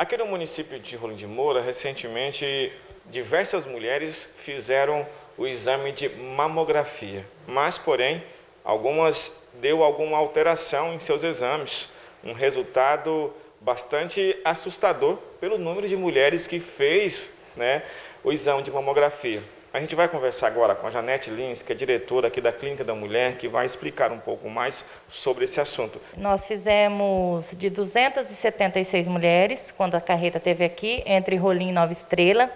Aqui no município de Rolim de Moura, recentemente, diversas mulheres fizeram o exame de mamografia, mas, porém, algumas deu alguma alteração em seus exames, um resultado bastante assustador pelo número de mulheres que fez, né, o exame de mamografia. A gente vai conversar agora com a Janete Lins, que é diretora aqui da Clínica da Mulher, que vai explicar um pouco mais sobre esse assunto. Nós fizemos de 276 mulheres, quando a carreta esteve aqui, entre Rolim e Nova Estrela,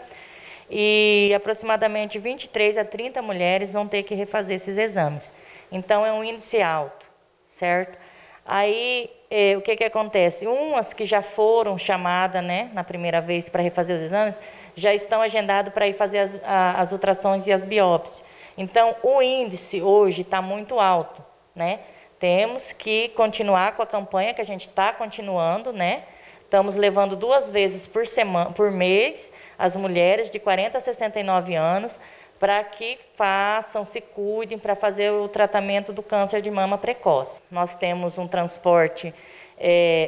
e aproximadamente 23 a 30 mulheres vão ter que refazer esses exames. Então, é um índice alto, certo? Aí, o que acontece? Umas que já foram chamadas, né, na primeira vez para refazer os exames, já estão agendadas para ir fazer as ultrassons e as biópsias. Então, o índice hoje está muito alto, né? Temos que continuar com a campanha que a gente está continuando, né? Estamos levando 2 vezes por mês as mulheres de 40 a 69 anos para que façam, se cuidem, para fazer o tratamento do câncer de mama precoce. Nós temos um transporte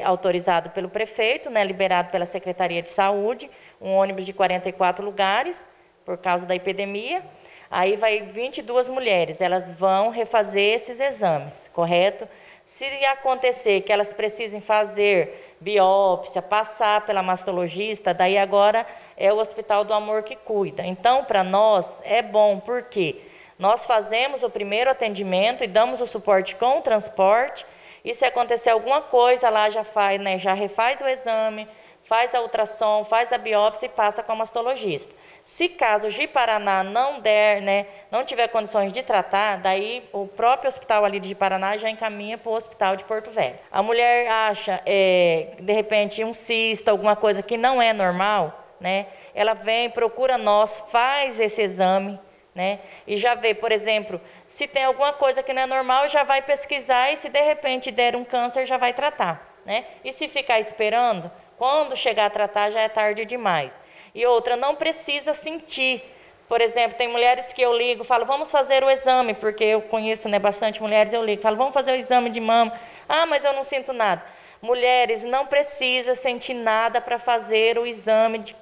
autorizado pelo prefeito, né, liberado pela Secretaria de Saúde, um ônibus de 44 lugares, por causa da epidemia. Aí vai 22 mulheres, elas vão refazer esses exames, correto? Se acontecer que elas precisem fazer biópsia, passar pela mastologista, daí agora é o Hospital do Amor que cuida. Então, para nós, é bom, porque nós fazemos o primeiro atendimento e damos o suporte com o transporte, e se acontecer alguma coisa, lá já faz, né, já refaz o exame, faz a ultrassom, faz a biópsia e passa com a mastologista. Se caso de Paraná não der, né, não tiver condições de tratar, daí o próprio hospital ali de Paraná já encaminha para o hospital de Porto Velho. A mulher acha, de repente, um cisto, alguma coisa que não é normal, né, ela vem, procura nós, faz esse exame, né, e já vê, por exemplo, se tem alguma coisa que não é normal, já vai pesquisar e se de repente der um câncer, já vai tratar, né? E se ficar esperando, quando chegar a tratar, já é tarde demais. E outra, não precisa sentir. Por exemplo, tem mulheres que eu ligo, falo, vamos fazer o exame, porque eu conheço, né, bastante mulheres, eu ligo, falo, vamos fazer o exame de mama. Ah, mas eu não sinto nada. Mulheres, não precisa sentir nada para fazer o exame de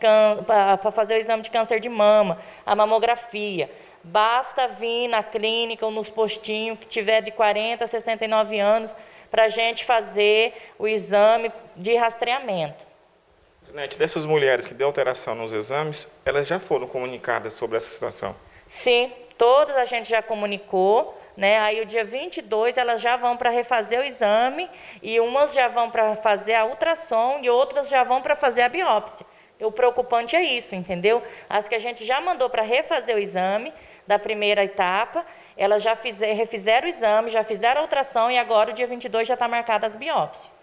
câncer de mama, a mamografia. Basta vir na clínica ou nos postinhos que tiver de 40 a 69 anos para a gente fazer o exame de rastreamento. Janete, dessas mulheres que deu alteração nos exames, elas já foram comunicadas sobre essa situação? Sim, todas a gente já comunicou, né? Aí o dia 22 elas já vão para refazer o exame e umas já vão para fazer a ultrassom e outras já vão para fazer a biópsia. O preocupante é isso, entendeu? As que a gente já mandou para refazer o exame da primeira etapa, elas já refizeram o exame, já fizeram a ultrassom e agora o dia 22 já está marcada as biópsias.